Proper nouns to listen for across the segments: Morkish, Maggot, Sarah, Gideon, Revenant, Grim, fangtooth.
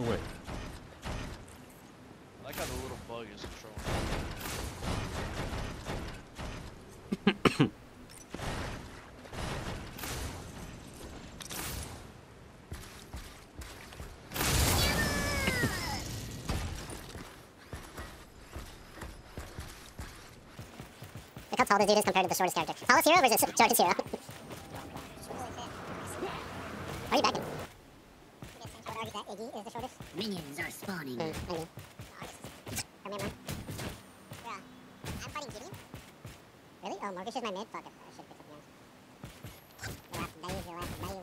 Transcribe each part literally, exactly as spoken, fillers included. Oh, wait. I like how the little bug is controlling. Look how tall the dude is compared to the shortest character. Tallest hero versus shortest hero. Are you backing? That Iggy is the shortest. Minions are spawning. Mm, maybe. Come here, man. Yeah. I'm fighting Gideon. Really? Oh, Morkish is my mid? Fuck it. I should pick something else. You'll have to die, you'll have to die.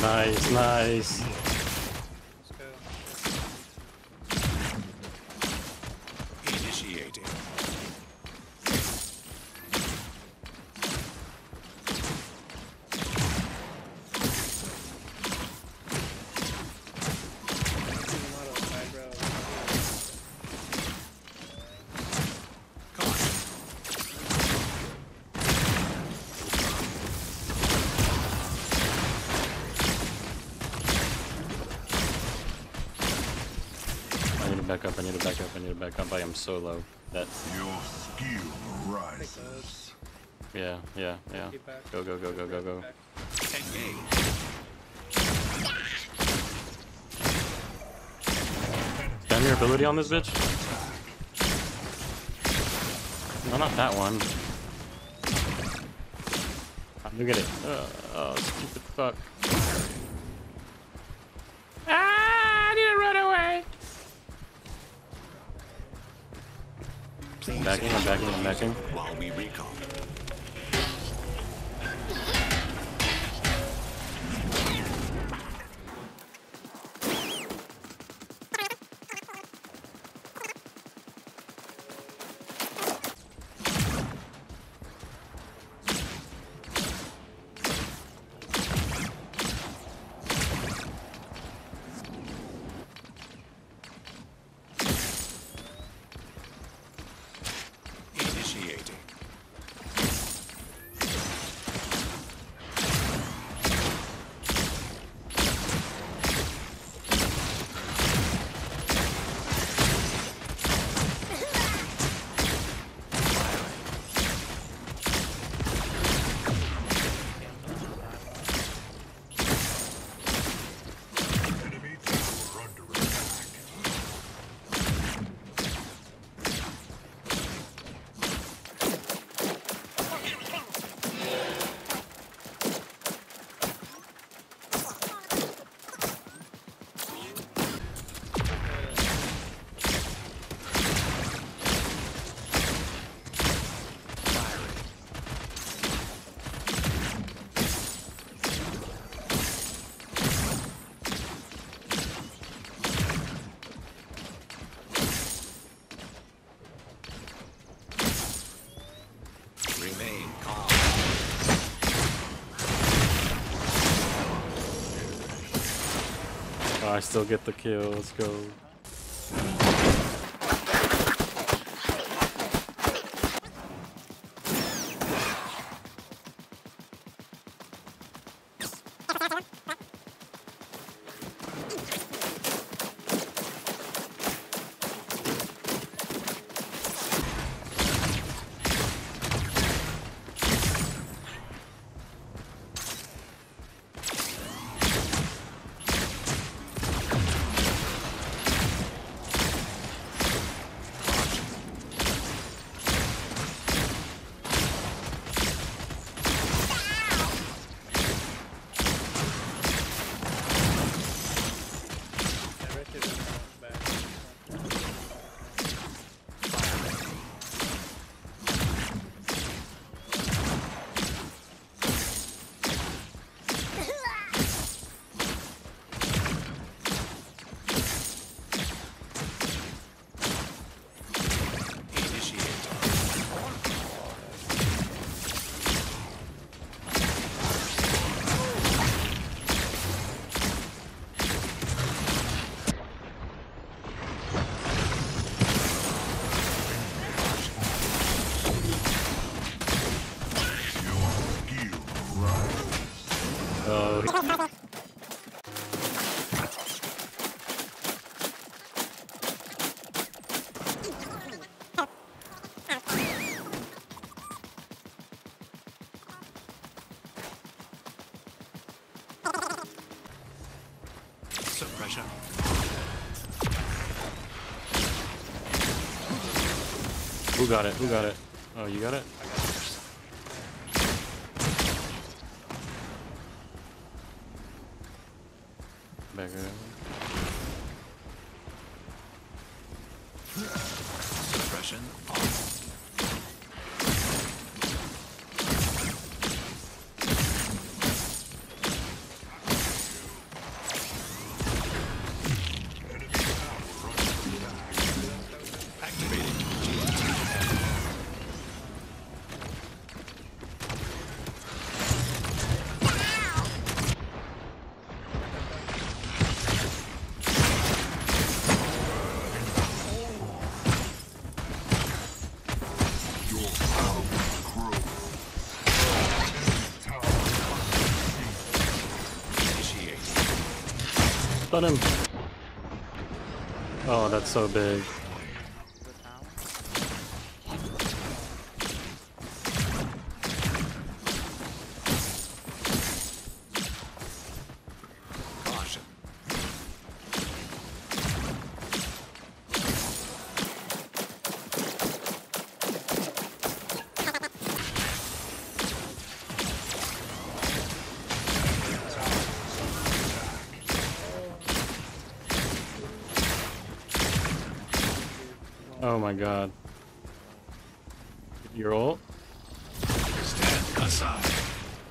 Nice, nice. Let's go. Initiating. Back up, I need to back up, I need to back up, I am so low. That's... Your skill rises. Yeah, yeah, yeah. Go, go, go, go, go, go. Down your ability on this bitch? No, not that one. Look at it. Uh, oh, stupid fuck. I'm backing, I'm backing, I'm backing. While we recall. I still get the kill, let's go. Who got it? Who got it? Oh, you got it? I got it. Back over. Suppression. Stun him! Oh, that's so big. Oh my god. Your ult? Stand aside.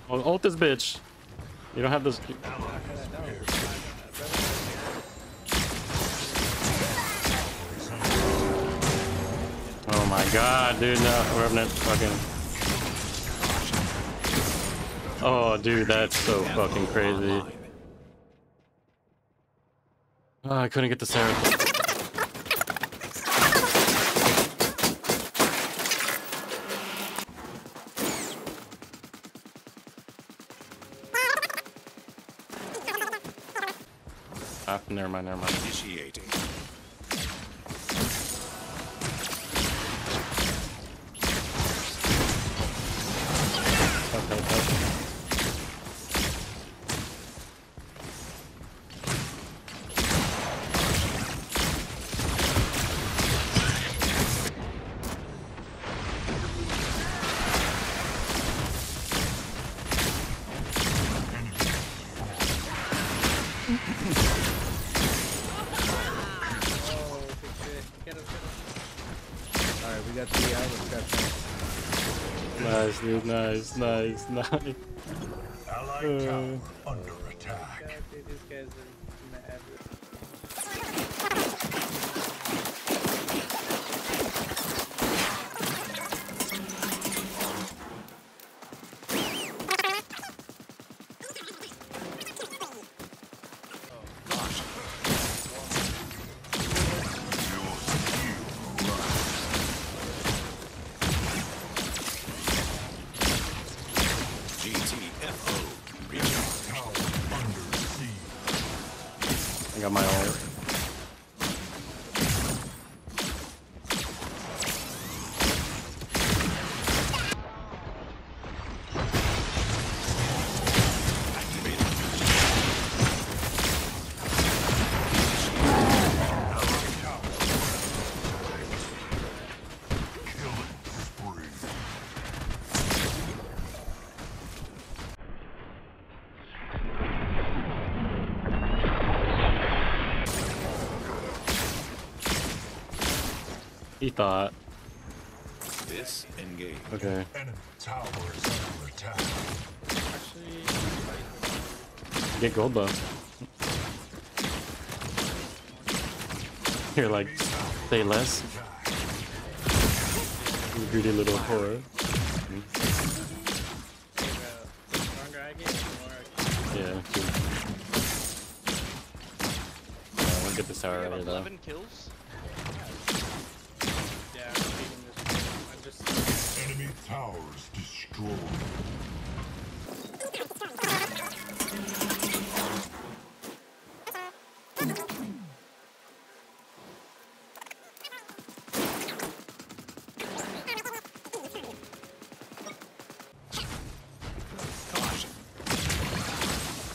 Oh, ult this bitch. You don't have this. Oh my god, dude, no. Revenant fucking. Oh, dude, that's so fucking crazy. Oh, I couldn't get the Sarah. Ah, never mind, never mind. Initiating. Okay, okay. Alright, we got three out, we got three. Nice, dude, nice, nice, nice. Allied town uh, under attack. God, dude, these guys are mad. I got my ult. He thought. This engage. Okay. Enemy tower is under attack. Get gold though. You're like, say less. You greedy little horror. Yeah. Yeah, we'll get this tower earlier though. eleven kills. Enemy towers destroyed.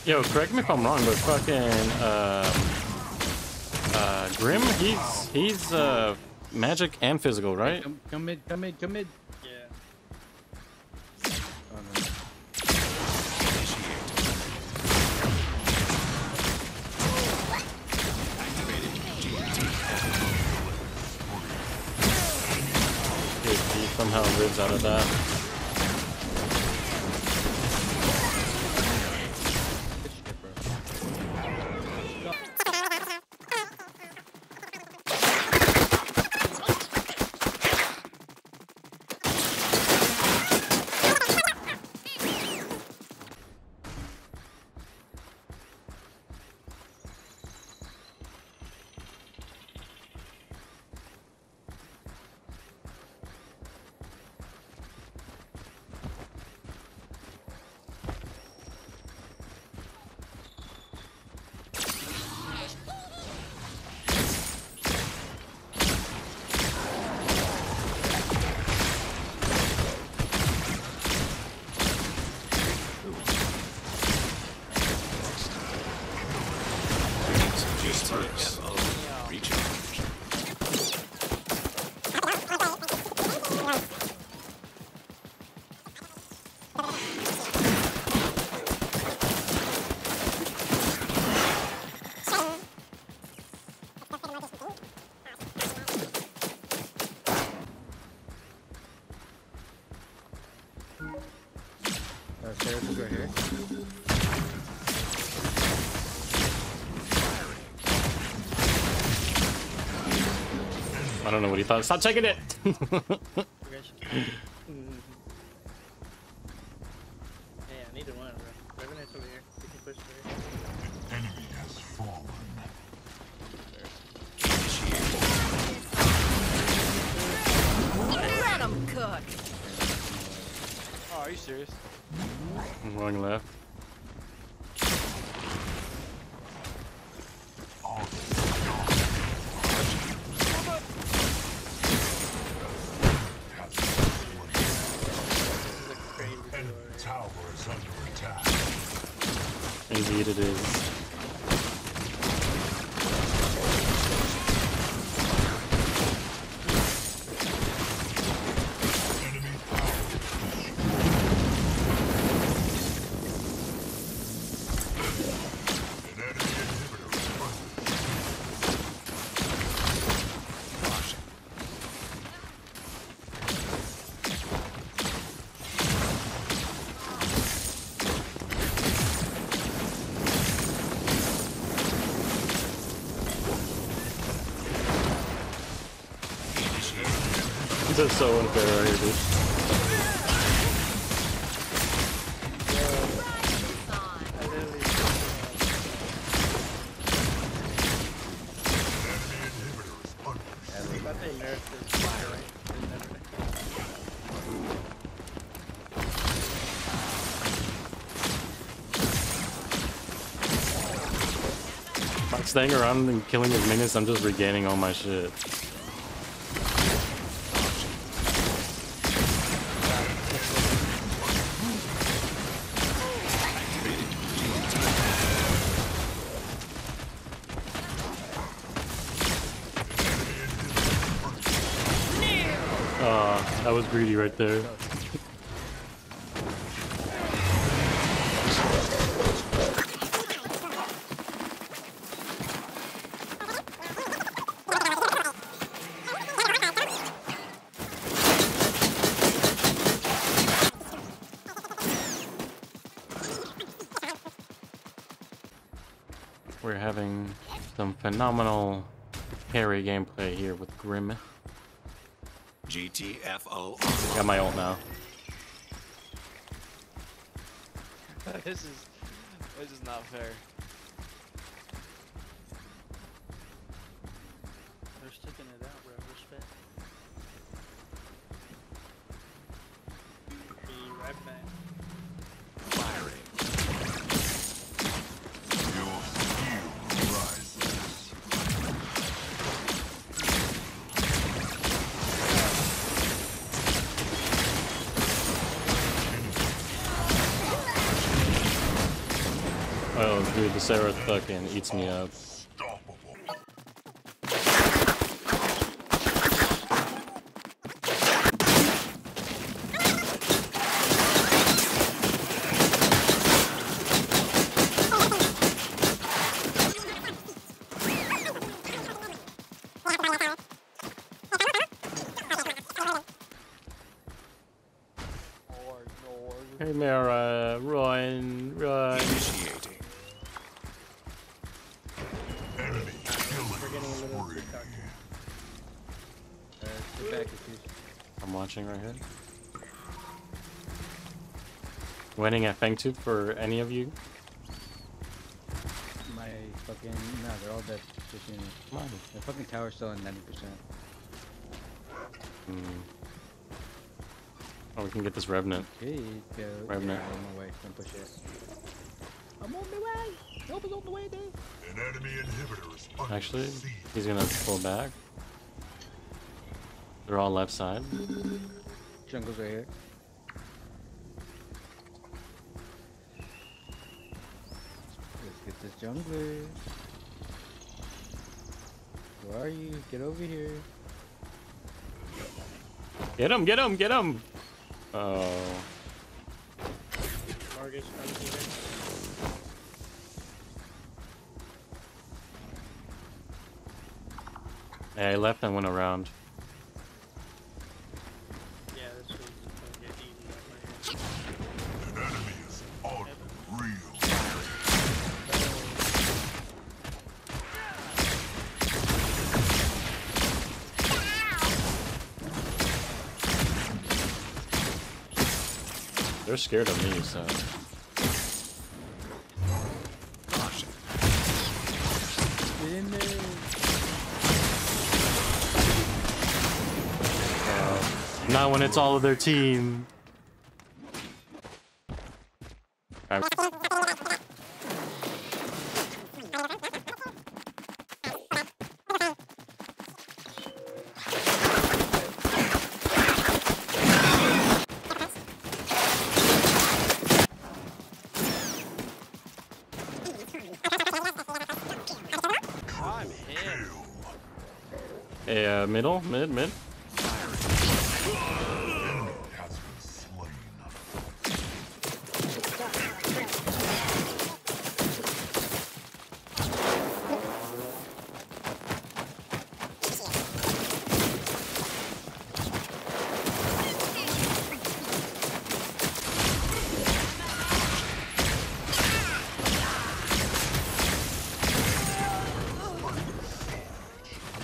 Yo, correct me if I'm wrong, but fucking um, uh, Grim, he's he's uh, magic and physical, right? Come, come mid, come mid, come mid. Yeah. Oh, no. He somehow lives out of that. I don't know what he thought. Stop checking it! Hey, I needed one, bro. Revenant's over here. You can push over here. Enemy has fallen. Sure. Let him cook! Oh, are you serious? I'm going left. Indeed it is. This is so unfair right here, dude. By staying around and killing his minions, I'm just regaining all my shit. That was greedy right there. We're having some phenomenal parry gameplay here with Grim. G T F O. Got my ult now. This is this is not fair. They're sticking it out, bro. Respect. Be right back. dude, the Sarah fucking eats me up. Right here. Winning at fangtooth for any of you? My fucking no, they're all dead. Come on, the fucking tower's still at ninety percent. Mm. Oh, we can get this revenant. Okay, go. Revenant. Yeah, I'm on my way. Don't push it. I'm on my way. Nope, on the way, dude. An enemy inhibitor is actually, he's gonna pull back. They're all left side. Jungle's right here. Let's get this jungler. Where are you? Get over here. Get him, get him, get him! Oh. Morkish, hey, I left and went around. They're scared of me, so. Get in there. Uh, not when it's all of their team. I Hey, uh, middle, mid, mid.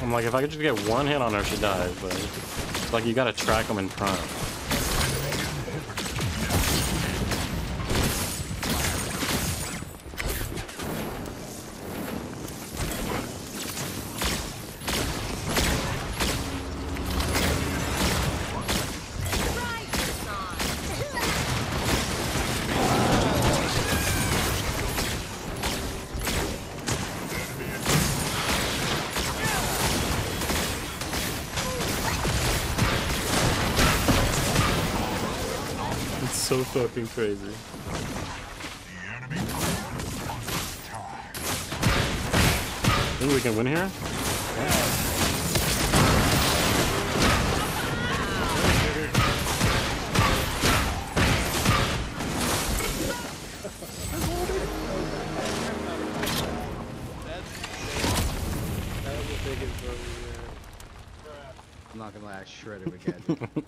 I'm like, if I could just get one hit on her, she dies, but it's like you gotta track them in front. So fucking crazy. Think we can win here? Yeah. I'm not gonna lie, I shredded again.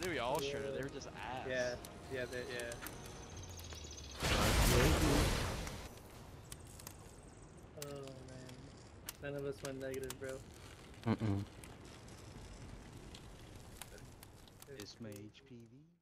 They were all shredded, yeah. They were just ass. Yeah, yeah, they, yeah. Oh man. None of us went negative, bro. Mm-mm. It's my H P V.